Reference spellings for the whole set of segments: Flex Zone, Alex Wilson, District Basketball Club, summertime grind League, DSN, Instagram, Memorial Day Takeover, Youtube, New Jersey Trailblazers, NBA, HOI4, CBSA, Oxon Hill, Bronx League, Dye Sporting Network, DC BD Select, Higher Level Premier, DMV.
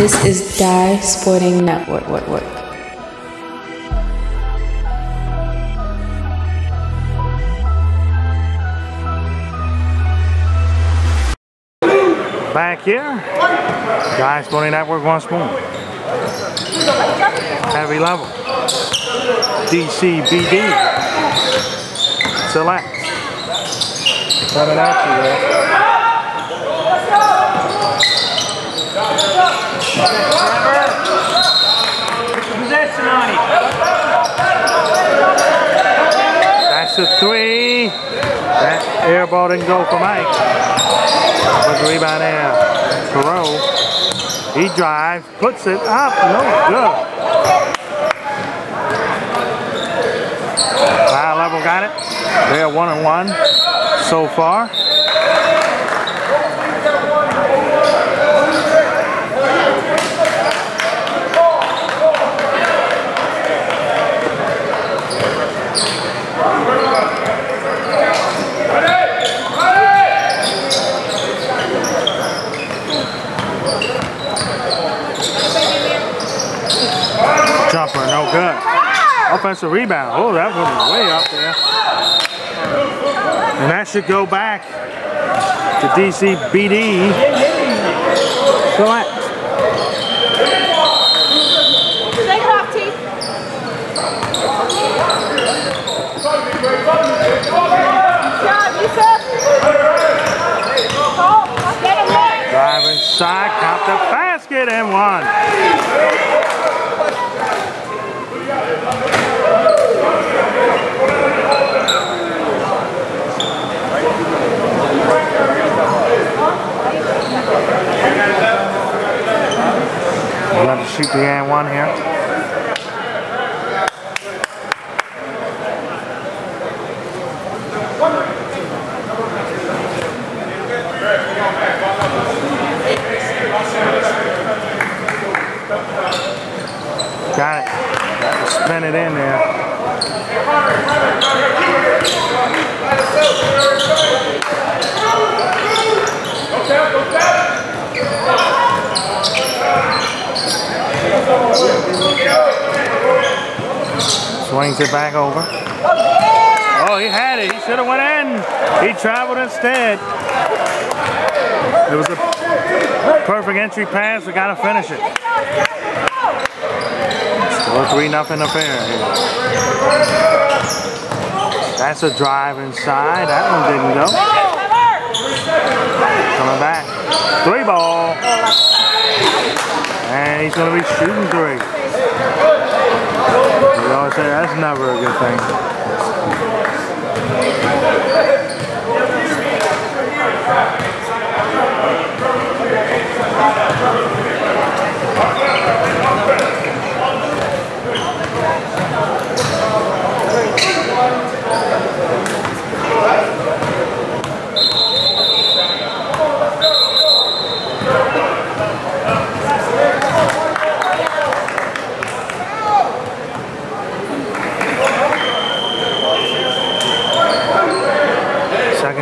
This is Dye Sporting Network. Back here, Dye Sporting Network once more. Heavy level. DC BD Select. Coming at you there. That's the three. That air ball didn't go for Mike. But the rebound there. Perot. He drives, puts it up. No good. High level got it. They're 1-1 so far. Jumper, no good. Offensive rebound. Oh, that one was way up there. And that should go back to DC BD. So that. Take it off, T. Drive inside, caught the basket and one. We'll have to shoot the and one here. Got it. Got to spin it in there. Swings it back over. Oh, he had it. He should have went in. He traveled instead. It was a perfect entry pass. We got to finish it. Still 3-0 affair here. That's a drive inside. That one didn't go. Coming back. Three ball. And he's going to be shooting three. We always say that's never a good thing.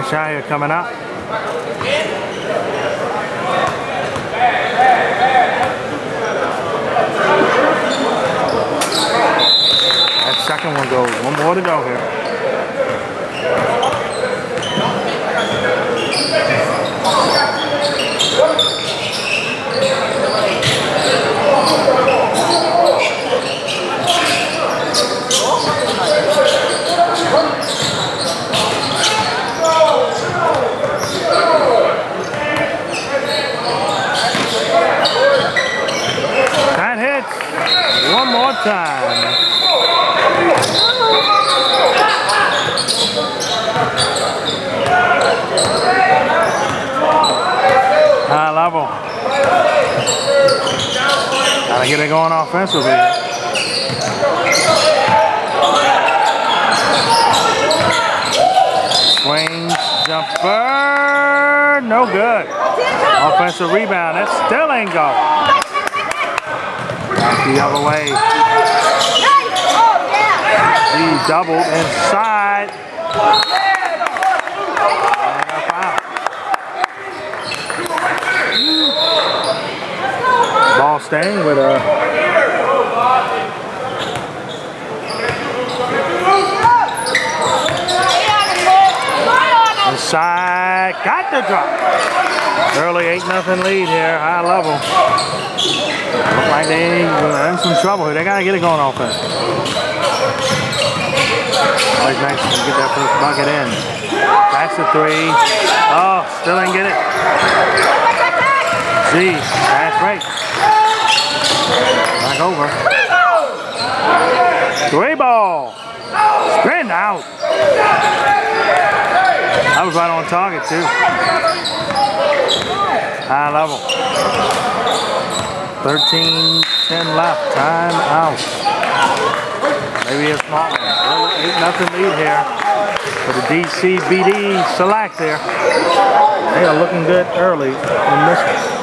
Shire coming up. That second one goes. One more to go here. Time. High level. Gotta get it going offensively. Swings, jumper, no good. Offensive rebound, that still ain't going. The other way. He doubled inside. Ball staying with inside, got the drop. Early 8-0 lead here, high level. Look like they're in some trouble here. They gotta get it going offense. Always nice to get that first bucket in. That's the three. Oh, still didn't get it. Jeez, that's right. Back over. Three ball. Spin out. I was right on target too. High level. 13-10 left. Time out. Maybe a small one. 8-0 lead here for the DC BD Select there. They are looking good early in this one.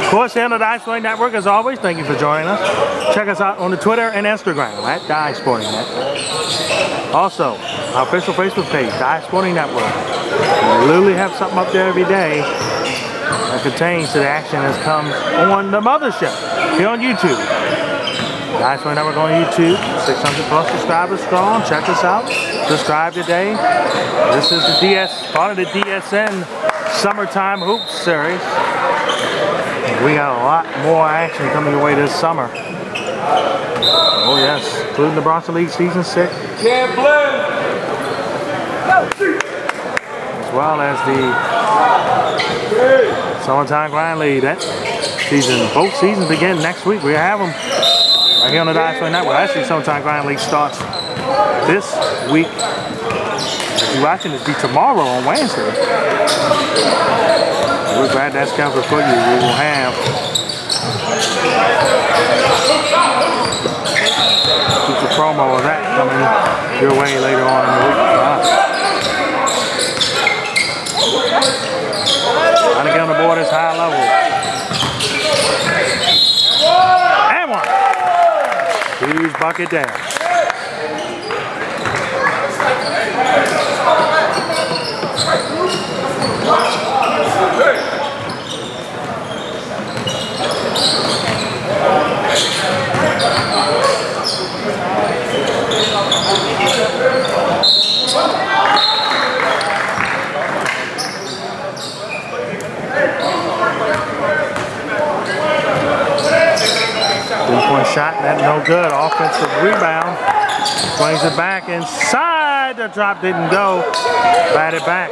Of course, here on the Dye Sporting Network, as always, thank you for joining us. Check us out on the Twitter and Instagram at Dye Sporting Network. Also, our official Facebook page, Dye Sporting Network. We literally have something up there every day that pertains to the action that comes on the mothership here on YouTube. Dye Sporting Network on YouTube, 600+ subscribers strong. Check us out. Subscribe today. This is the part of the DSN Summertime Hoops series. We got a lot more action coming your way this summer. Oh yes, including the Bronx League Season 6. Can't blend. As well as the Summertime Grind League. That season, both seasons begin next week. We have them right here on the Dye Sporting Network. Actually, Summertime Grind League starts this week. If you're watching this, be tomorrow on Wednesday. We're glad that's covered for you. We will have keep the promo of that coming your way later on in the week for us. Trying to get on the board is high level. And one. Huge bucket down. Shot, that no good. Offensive rebound. Swings it back inside. The drop didn't go. Bat it back.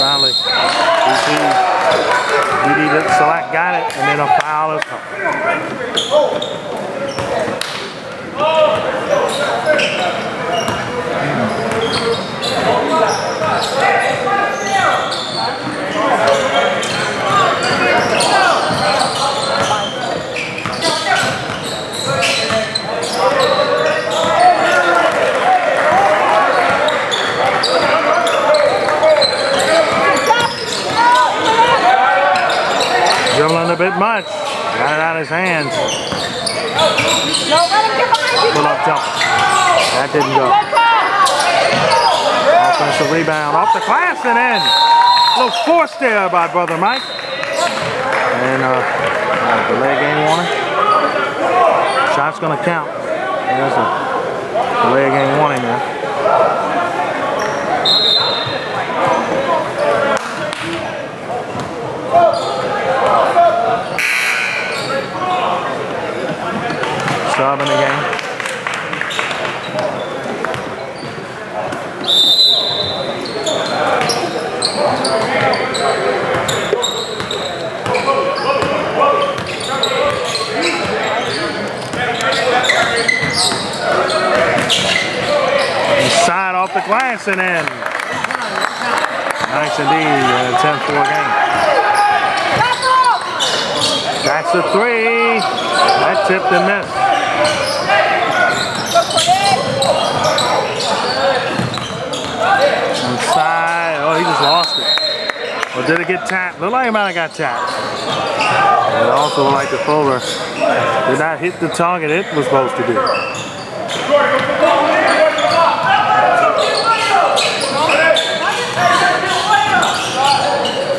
Finally, DD Select got it, and then a foul is a bit much. Got it out of his hands. Pull up jump. That didn't go. Offensive rebound off the glass and in. A little force there by Brother Mike. And delay game warning. Shot's gonna count. There's a delay game warning there. Sub in the game. Inside off the glass and in. Nice indeed, 10-4 game. That's a three. That tipped and missed. Inside. Oh, he just lost it. Or did it get tapped? Looked like he might have got tapped. And also, like the fuller, did not hit the target it was supposed to do.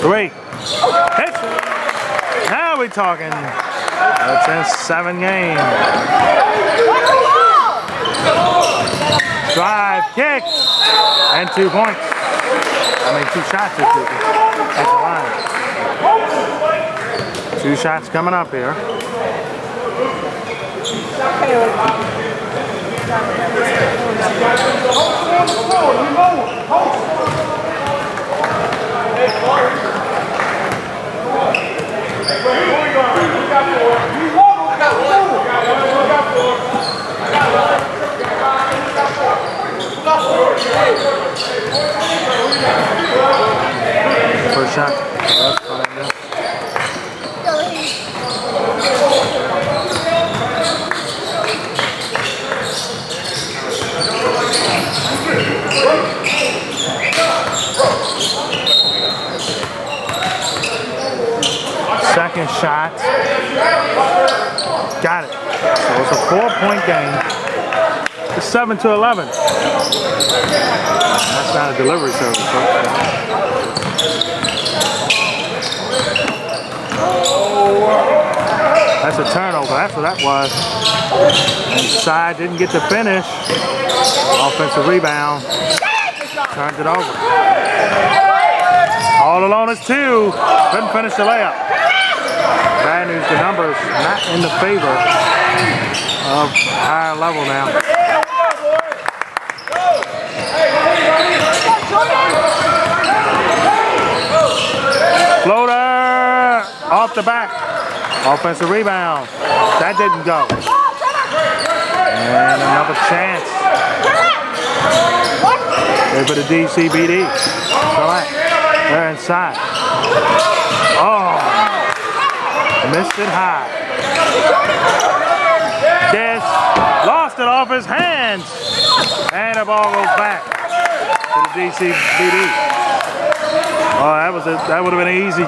Three. Hits it. Now we're talking. That's his 7th game. Drive, kick, and 2 points. I mean, 2 shots at the line. 2 shots coming up here. First shot. Second shot. Got it. So it's a 4-point game. It's 7-11. That's not a delivery service. That's a turnover. That's what that was. And Side didn't get to finish. Offensive rebound. Turned it over. All alone is 2. Couldn't finish the layup. Bad news, the numbers not in the favor of Higher Level now. Floater off the back. Offensive rebound. That didn't go. And another chance. They're for the DC BD. Select. They're inside. Oh. Missed it high. Dish. Lost it off his hands. And the ball goes back to the DC BD. Oh, that would have been an easy 2.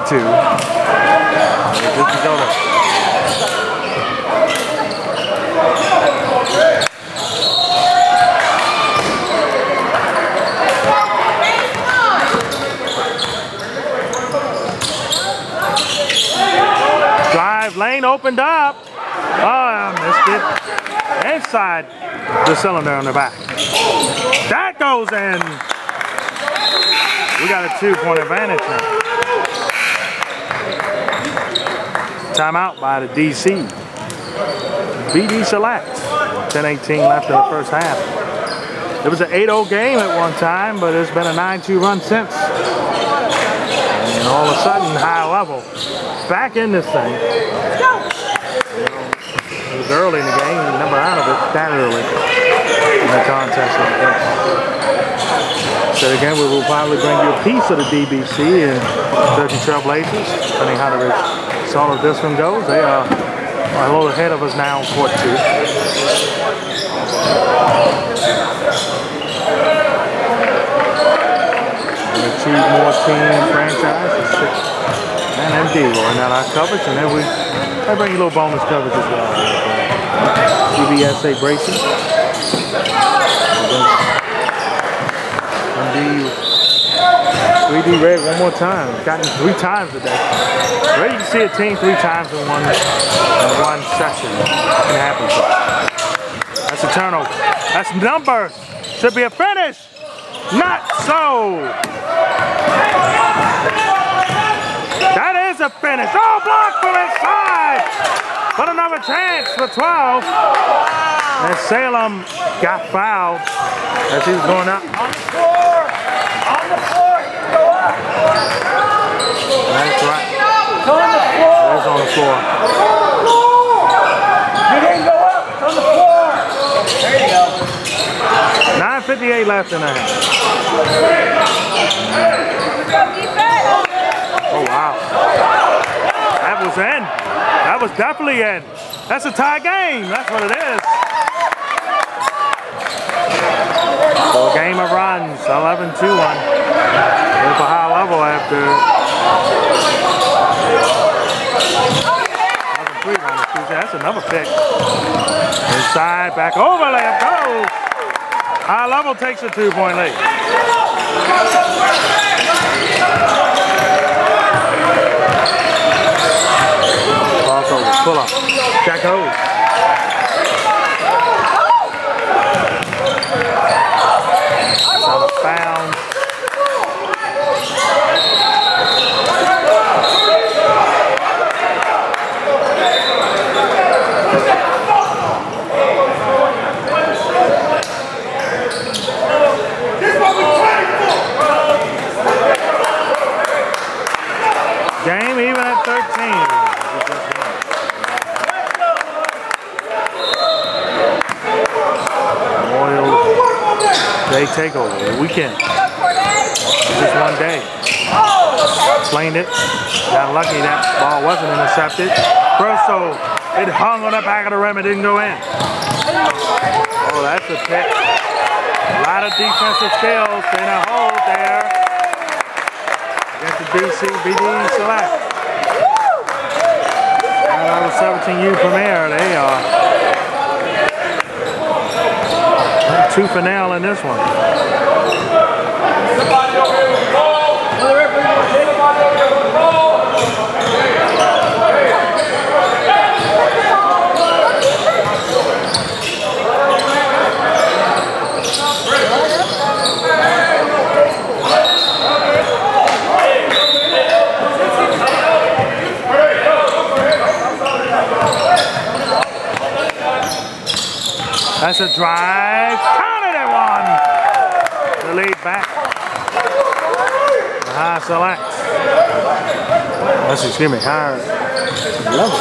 Drive lane opened up. Oh, I missed it. Inside the cylinder on the back. That goes in. We got a 2-point advantage now. Timeout by the DC. BD Select. 10-18 left in the first half. It was an 8-0 game at one time, but it's been a 9-2 run since. And all of a sudden, High Level back in this thing. It was early in the game. Never out of it that early in the contest like this. So again, we will probably bring you a piece of the DBC and Jersey Trailblazers, depending how the result of this one goes. They are a little ahead of us now in court two. We'll achieve more team franchises. And MD rolling out our coverage, and then we bring you a little bonus coverage as well. CBSA bracing. We do red one more time. Gotten 3 times today. Red, you can see a team 3 times in one session. It happens. That's a turnover. That's numbers. Should be a finish. Not so. That is a finish. Oh, blocked from inside. But another chance for 12. And Salem got fouled as he was going up. That's right. That's on the floor. You didn't go up. It's on the floor. There you go. 9:58 left in the half. Oh, wow. That was in. That was definitely in. That's a tie game. That's what it is. So game of runs, 11-2-1. For High Level after 11-3 on the Tuesday. That's another pick. Inside, back over, layup goes. High Level takes a 2-point lead. Crossover, pull up. Game even at 13. Royals, they take over the weekend. Just one day. Explained it. Got lucky that ball wasn't intercepted. Grosso, it hung on the back of the rim. It didn't go in. Oh, that's a pick. A lot of defensive skills in a hole there. Against the DC BD Select. And on the 17U Premier, they are 2 for now in this one. That's a drive, counted at one. The lead back. High select. That's, excuse me, higher level.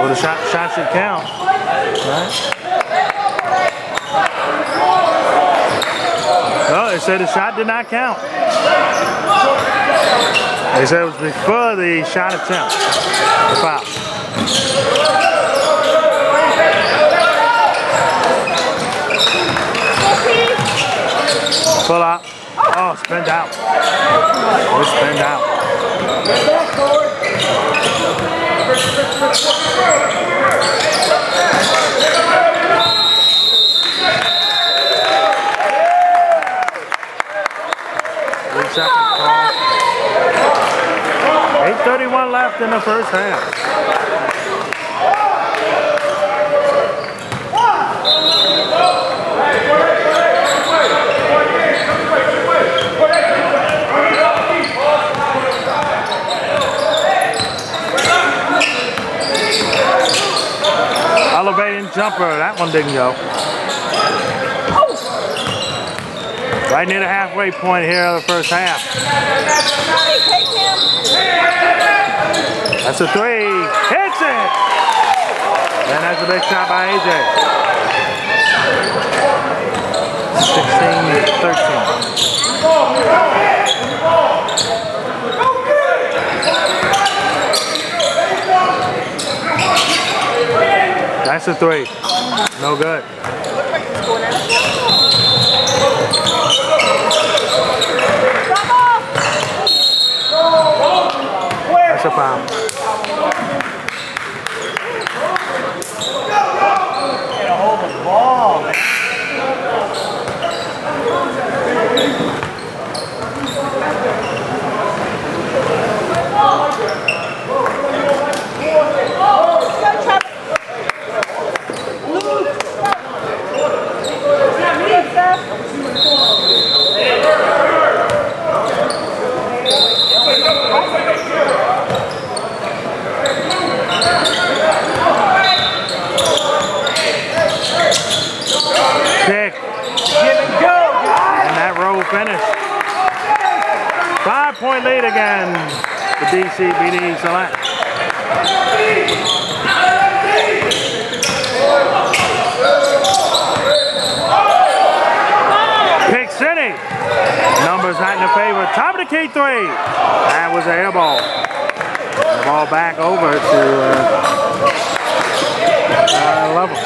Well, the shot should count, right? No, they said the shot did not count. They said it was before the shot attempt. The foul. Pull up. Oh, it's pinned out. It's pinned out. Good shot. 8:31 left in the first half. Elevating jumper, that one didn't go. Right near the halfway point here of the first half. That's a three. Hits it! And that's a big shot by AJ. 16-13. That's a three. No good. That's a foul. Lead again, the DC BD Select. Pick City. Numbers not in the favor. Top of the key three. That was an air ball. The ball back over to level.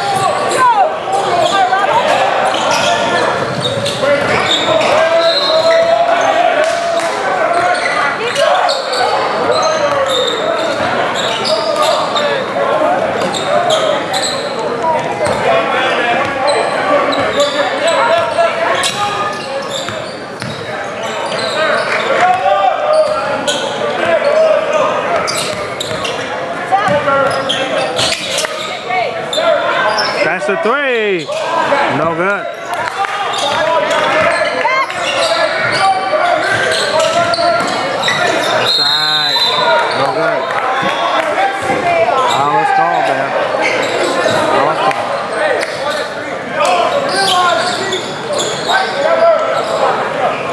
The three, no good. Outside, no good. Foul is called there. Foul is called.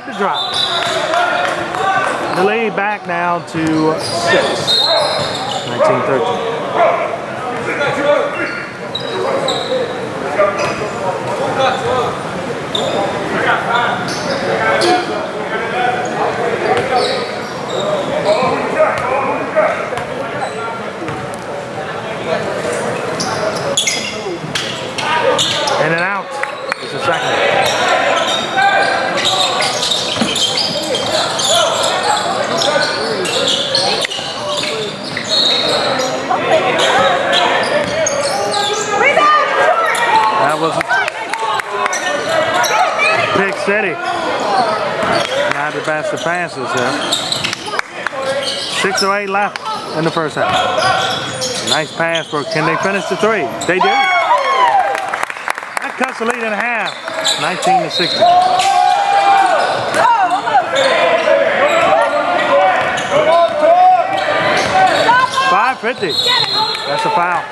got the drop. Delay back now to 6. 19-13. In and out. It's a second. Pick City. Now to pass the passes here. 6:08 left in the first half. Nice pass for, can they finish the three? They do. That cuts the lead in half. 19-16. 5:50. That's a foul.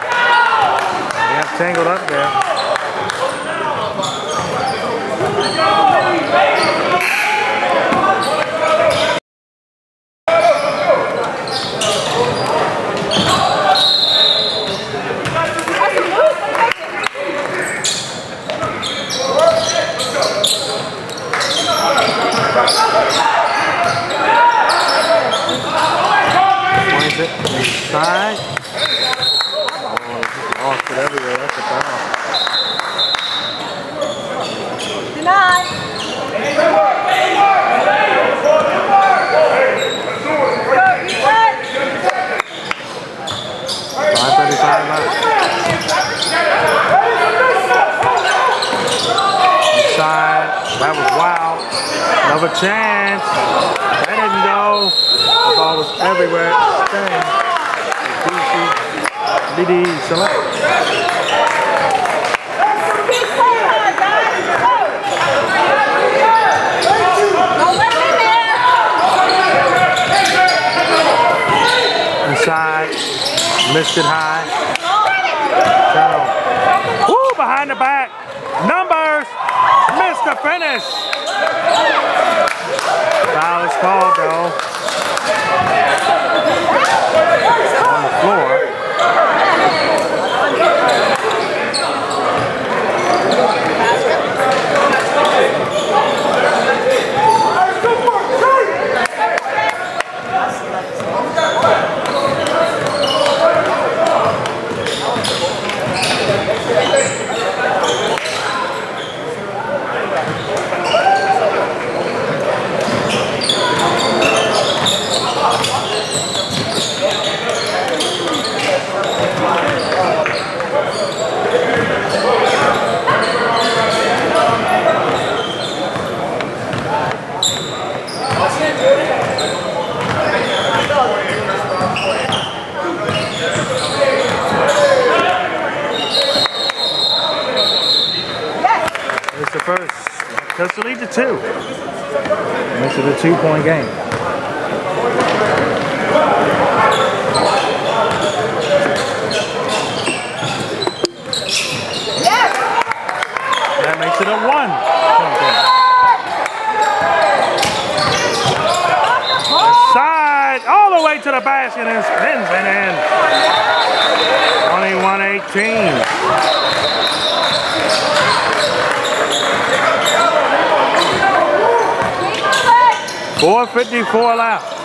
They have tangled up there. Inside. Lost it everywhere. That's a foul. Denied. Inside. That was wild. Another chance. That didn't go. The ball was everywhere. Dang. BD Select. Inside. Missed it high. Down. Woo! Behind the back. Numbers. Missed the finish. Foul is called, though. On the floor. That's the lead to 2. And this is a 2-point game. Yes! That makes it a 1. Side all the way to the basket and spins it in. 21-18. 4:54 left.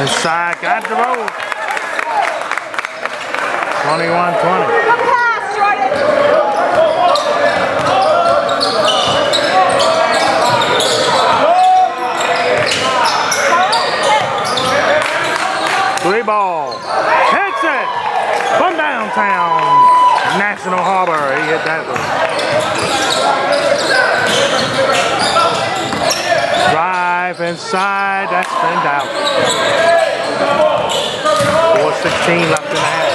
Inside, got the roll. 21-20. Three ball. Hits it from downtown National Harbor. He hit that one. Drive inside, that's pinned out. 4:16 left in the half.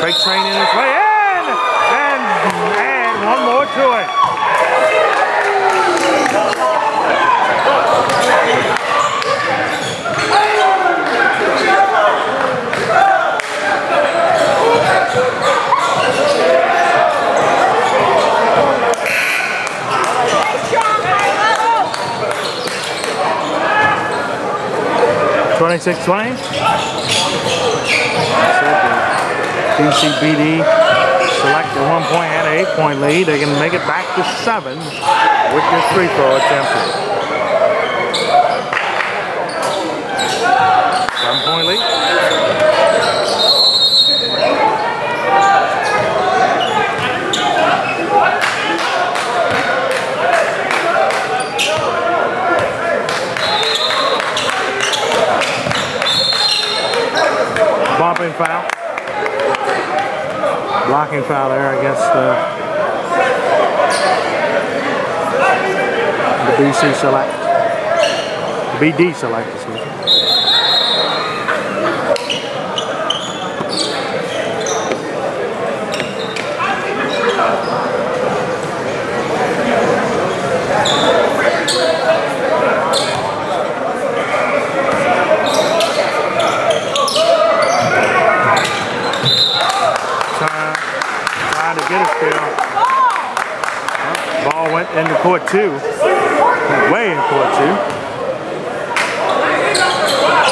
Break train in his way in! And add one more to it. 26-20. DC BD Select at one point had an 8-point lead. They can make it back to 7 with this free throw attempted. 7-point lead. Bumping foul. Blocking foul there against the BC Select. BD Select, excuse me. Ball went into court two. Way in court two.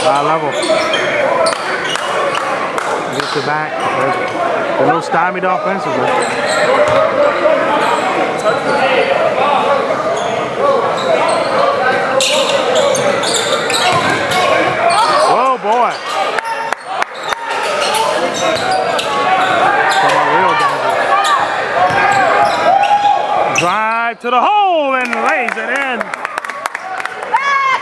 High level. Gets it back. They're no stymied offensively. Oh boy. Real danger. Drive to the hole and lays it in. Ah!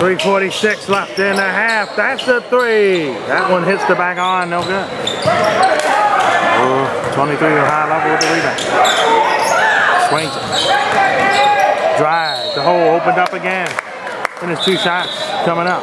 3:46 left in the half. That's a three. That one hits the back on, no good. 23 high level with the rebound. Swings it. Drive. The hole opened up again. And it's two shots coming up.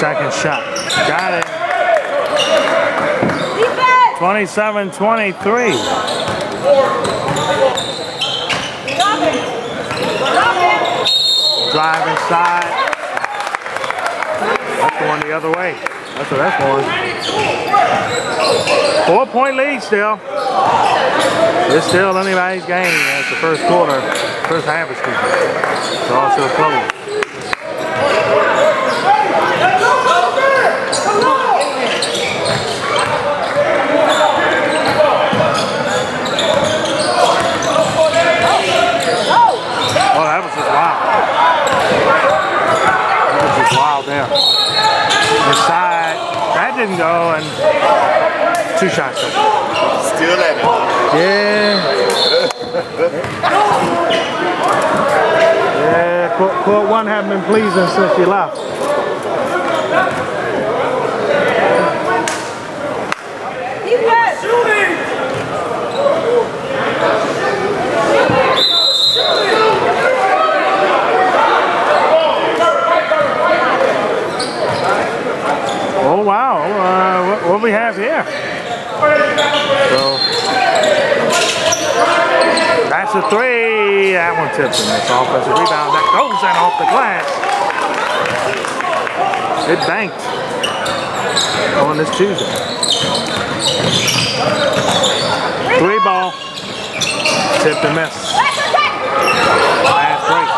Second shot. Got it. 27-23. Drive inside. That's going the other way. That's what that's for. 4-point lead still. It's still anybody's game. That's the first quarter. First half is complete. It's also close. Inside, that didn't go, and two shots. Still at it. Yeah. Court one haven't been pleasing since she left. Oh wow, what we have here. So, that's a three. That one tips him. That's offensive rebound. That goes in off the glass. It banked on this Tuesday. 3-ball. Tip and miss. Last break.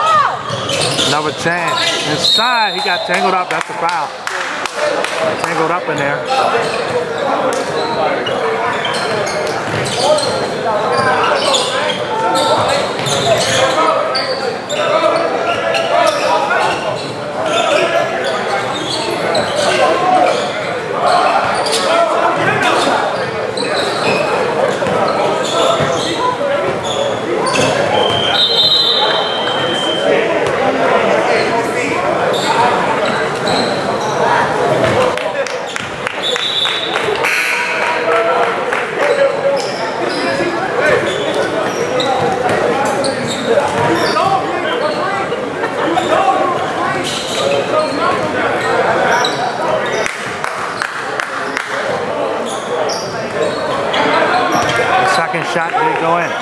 Another chance. Inside, he got tangled up. That's a foul. Tangled up in there. shot didn't go in.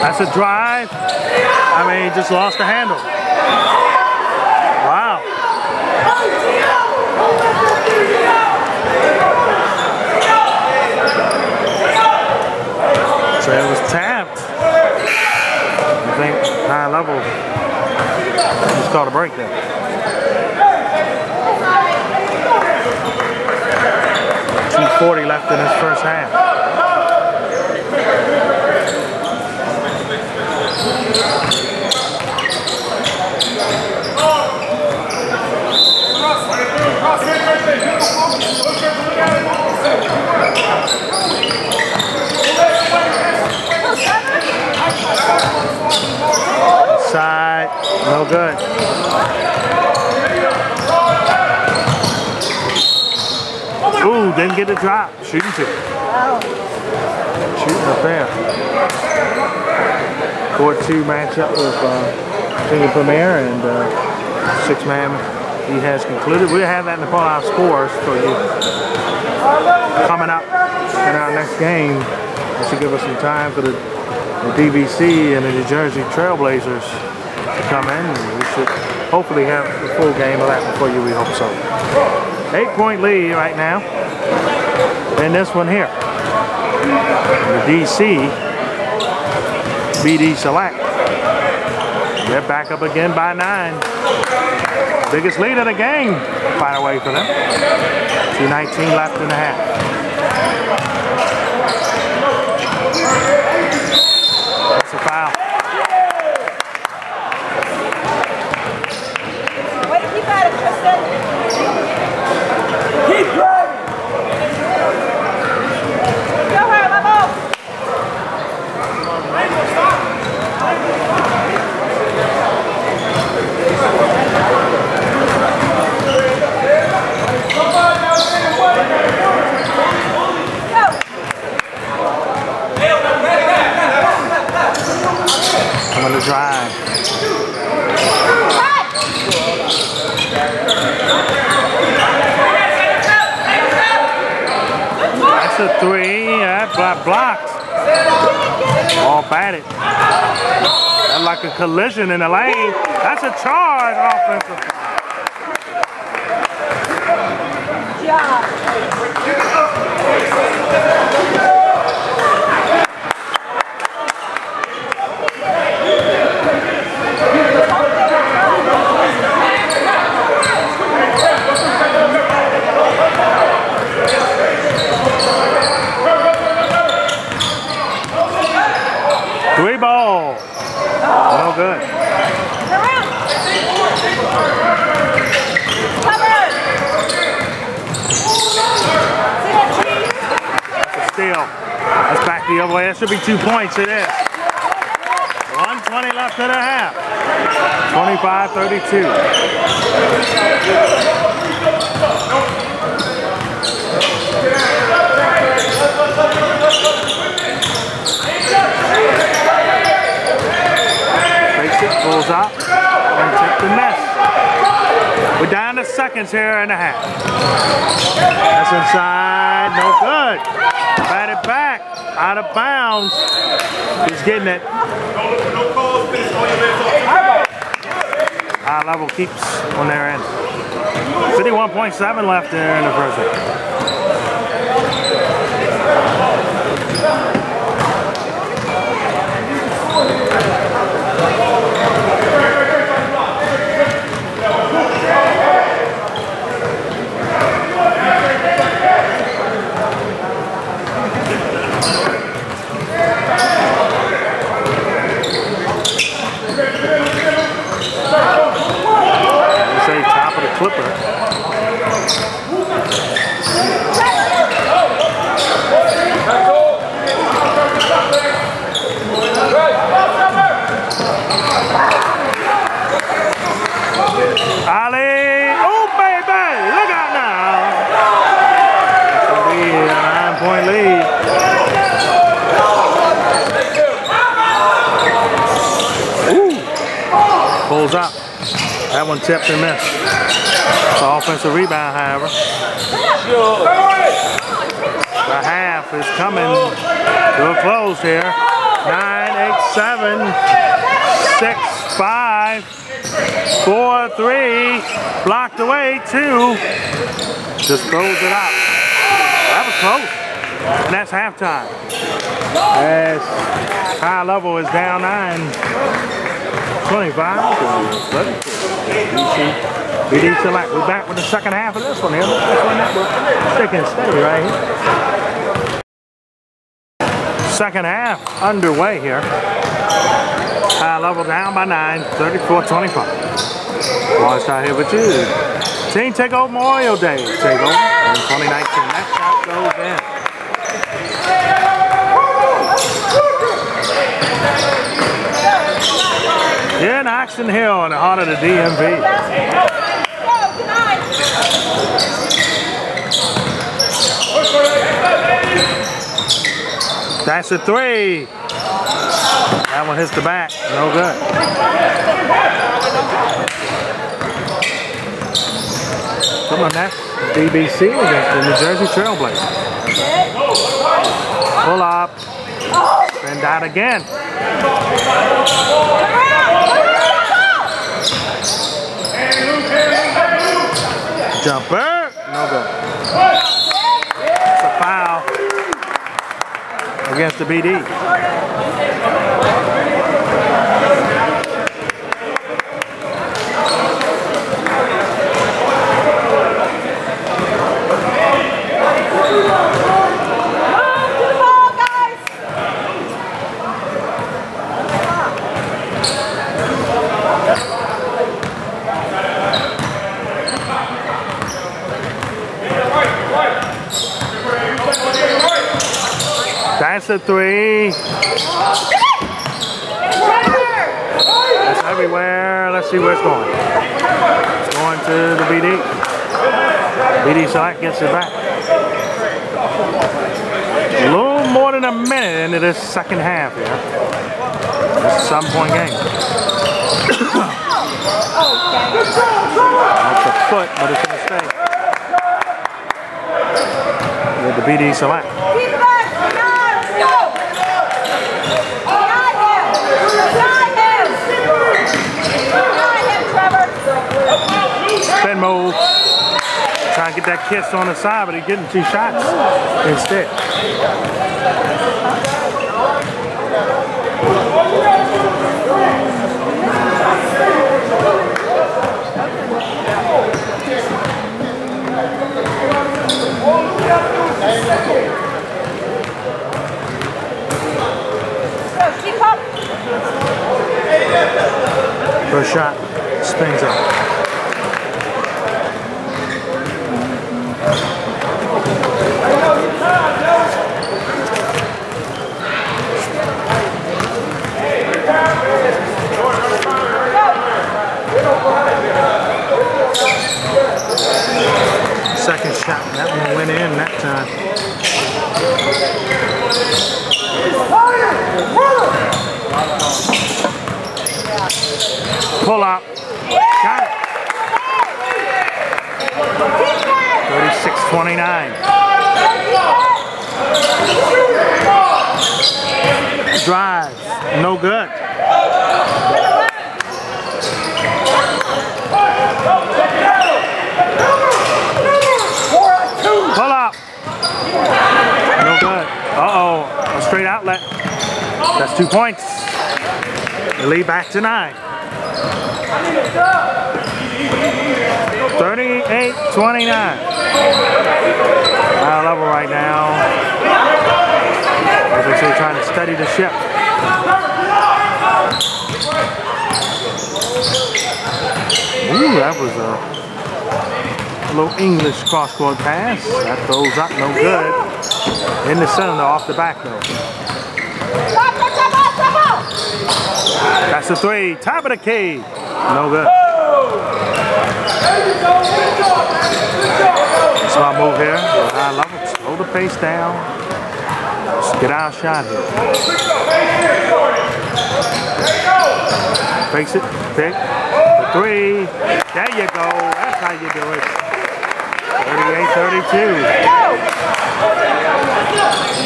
That's a drive. I mean, just lost the handle. Wow. Trail was tapped. I think High Level just caught a break there. 2:40 left in his first half. Side, no good. Ooh, didn't get the drop. Shooting two. Wow. Shooting a fair. 4-2 matchup with Senior Premier, and six-man he has concluded. We'll have that in the fallout scores for you coming up in our next game. This will give us some time for the DBC and the New Jersey Trailblazers to come in. We should hopefully have the full game of that before you, we hope so. 8-point lead right now in this one here. The DC BD Select. They're back up again by 9. Biggest lead of the game, by the way, for them. 2:19 left in the half. That's a foul. Drive. That's a three. That blocked. All batted. That's like a collision in the lane. That's a charge offensive. The other way, that should be 2 points, it is. 1:20 left in a half. 25-32. Takes it, pulls up, and tips the net. We're down to seconds here and a half. That's inside, no good. Bat it back. Out of bounds. He's getting it. High Level keeps on their end. 51.7 left there in the first Flipper. Ali. Oh, baby. Look out now. Be a 9-point lead. Ooh. Pulls up. That one tipped and missed. It's an offensive rebound, however. Sure. half is coming to a close here. 9, 8, 7, 6, 5, 4, 3. Blocked away, 2. Just throws it out. That was close. And that's halftime. As High Level is down 9-25. BD Select, we're back with the second half of this one here. Stick and stay right here. Second half underway here. High Level down by 9, 34-25. Boys out here with you. Team takeover Memorial Day takeover in 2019. That shot goes in. Yeah, in Oxon Hill in the heart of the DMV. That's a 3. That one hits the back. No good. Come on, that's DBC against the New Jersey Trailblazers. Pull up. And out again. Jumper. No good. Against the BD. That's a 3. It's everywhere. Let's see where it's going. It's going to the BD. BD Select gets it back. A little more than a minute into this second half here. It's a 7-point game. That's a foot, but it's going to stay with the BD Select. Spin move. Trying to get that kiss on the side, but he's getting 2 shots instead. Keep up. First shot spins up. Second shot, that one went in that time. Pull up. Got it. 36-29. Drive, no good. Pull up. No good. Uh-oh. A straight outlet. That's 2 points. The lead back to 9. 38-29. High Level right now. As they say, trying to steady the ship. Ooh, that was a low English cross-court pass. That throws up, no good. In the center, off the back though. That's a 3, top of the key. No good. Small move here. I love it. Slow the pace down. Let's get our shot here. Fakes it, pick. The 3. There you go. That's how you do it. 38-32.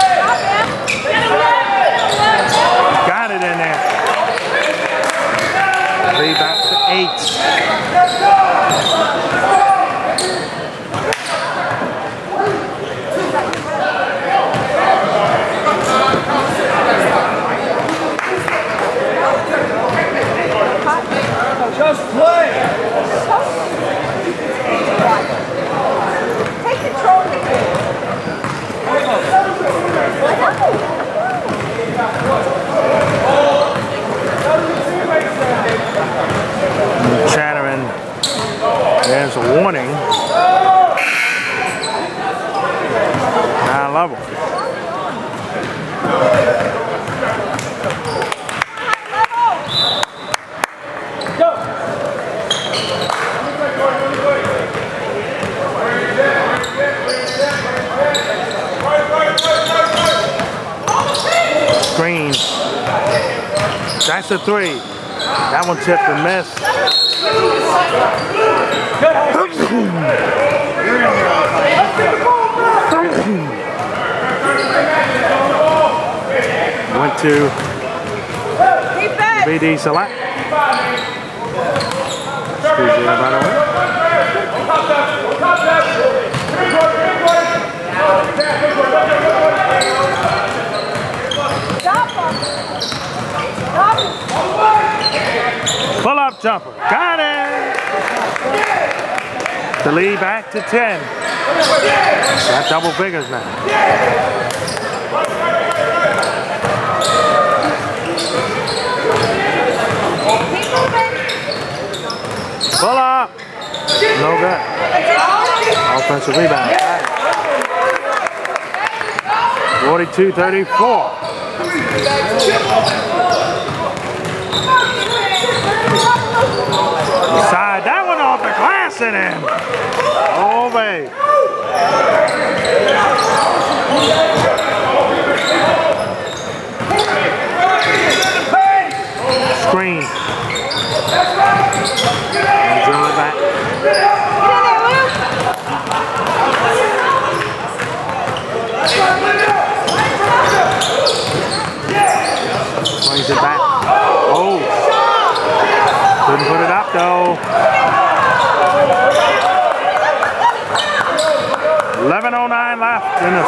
different level. Green. That's a three. That one tipped and missed. Went to BD Select. Pull up jumper. Got it! The lead back to 10. Got double figures now. Pull up! No good. Offensive rebound. 42-34. Side that one off the glass and in. Oh, babe. Screen. Drill it back. Brings it back. Oh. Couldn't put it up though. 11:09 left in this.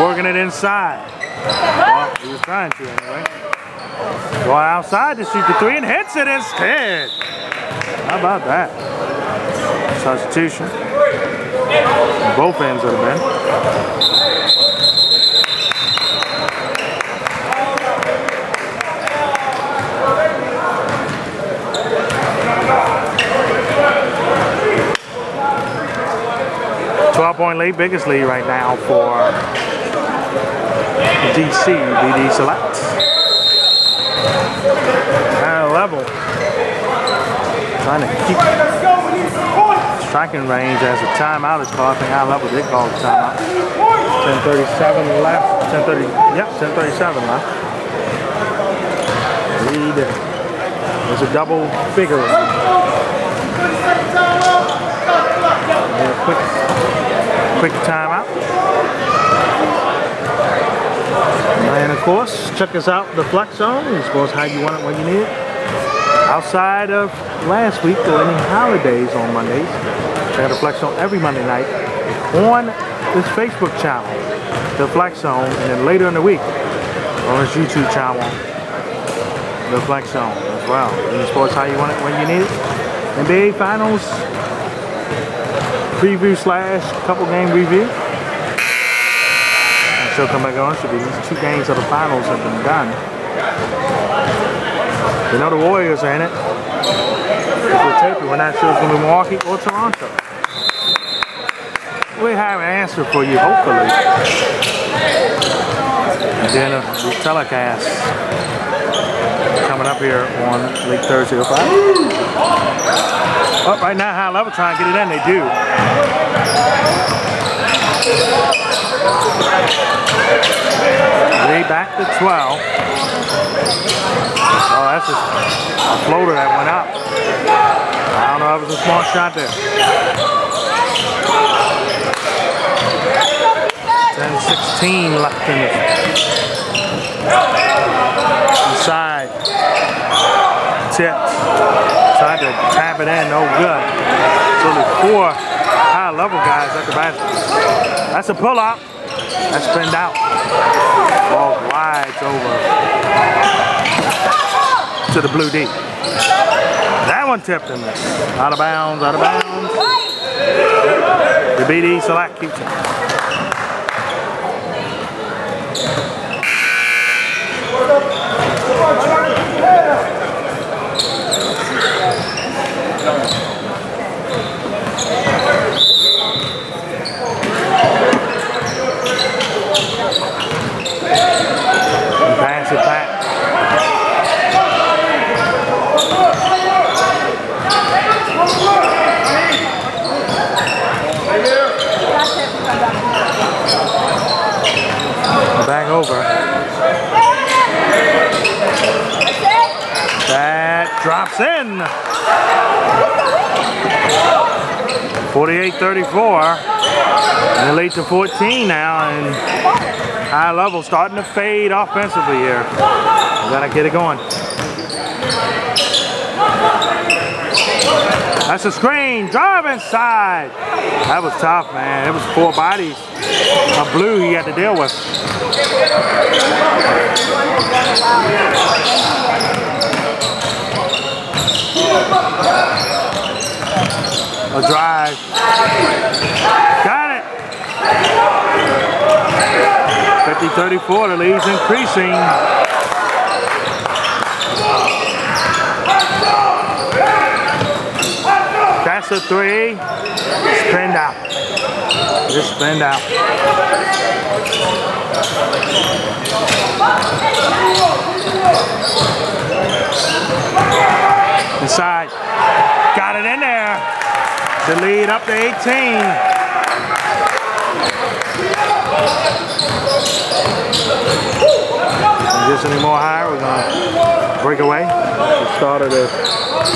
Working it inside. Well, he was trying to anyway. Going outside to shoot the three and hits it instead. How about that? Substitution. Both ends of the bench.12-point lead, biggest lead right now for DC BD Select. Higher level. Trying to keep striking range as a timeout is called. I think high level did call the timeout. 10:37 left. 10:37 left. Lead. There's a double figure. Quick timeout. And of course, check us out, the Flex Zone. It's supposed how you want it when you need it. Outside of last week or any holidays on Mondays, check out the Flex Zone every Monday night on this Facebook channel, the Flex Zone, and then later in the week on this YouTube channel, the Flex Zone as well. And it's supposed how you want it when you need it. NBA Finals preview / couple game review. She'll come back on. Should be these 2 games of the finals have been done. We know the Warriors are in it. We're not sure it's going to be Milwaukee or Toronto. We have an answer for you, hopefully. And then the telecast coming up here on League Thursday. Oh, right now, high level trying to get it in. They do. Lead back to 12. Oh, that's just a floater that went up. I don't know if it was a small shot there. 10-16 left in it. Inside. Tipped. Tried to tap it in. No good. So the 4 high-level guys at the basket. That's a pull-up. That's pinned out. Ball glides over to the blue D. That one tipped in there. Out of bounds, out of bounds. The BD Select keeps it. Drops in. 48-34. And they lead to 14 now. And High Level starting to fade offensively here. Gotta get it going. That's a screen. Drive inside. That was tough, man. It was four bodies of blue he had to deal with. A drive. Got it. 50-34, the lead's increasing. That's a three. Spend out. Just spend out. Inside. Got it in there. The lead up to 18. Just any more higher, we're gonna break away. The start of the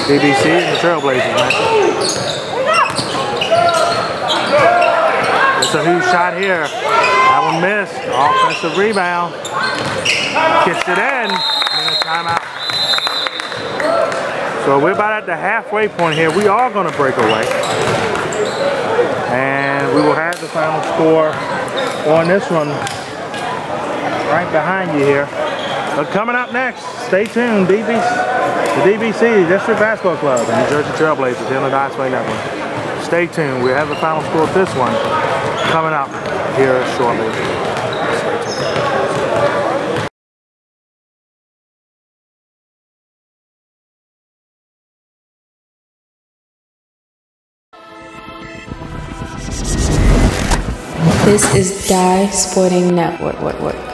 DBC and the Trailblazers, man. It's a huge shot here. That one missed. Offensive rebound. Gets it in. And a timeout. So we're about at the halfway point here. We are going to break away. And we will have the final score on this one right behind you here. But coming up next, stay tuned. The DBC, District Basketball Club, and New Jersey Trailblazers here on the Dye Sporting Network. Stay tuned. We have the final score of this one coming up here shortly. This is Dye Sporting Network.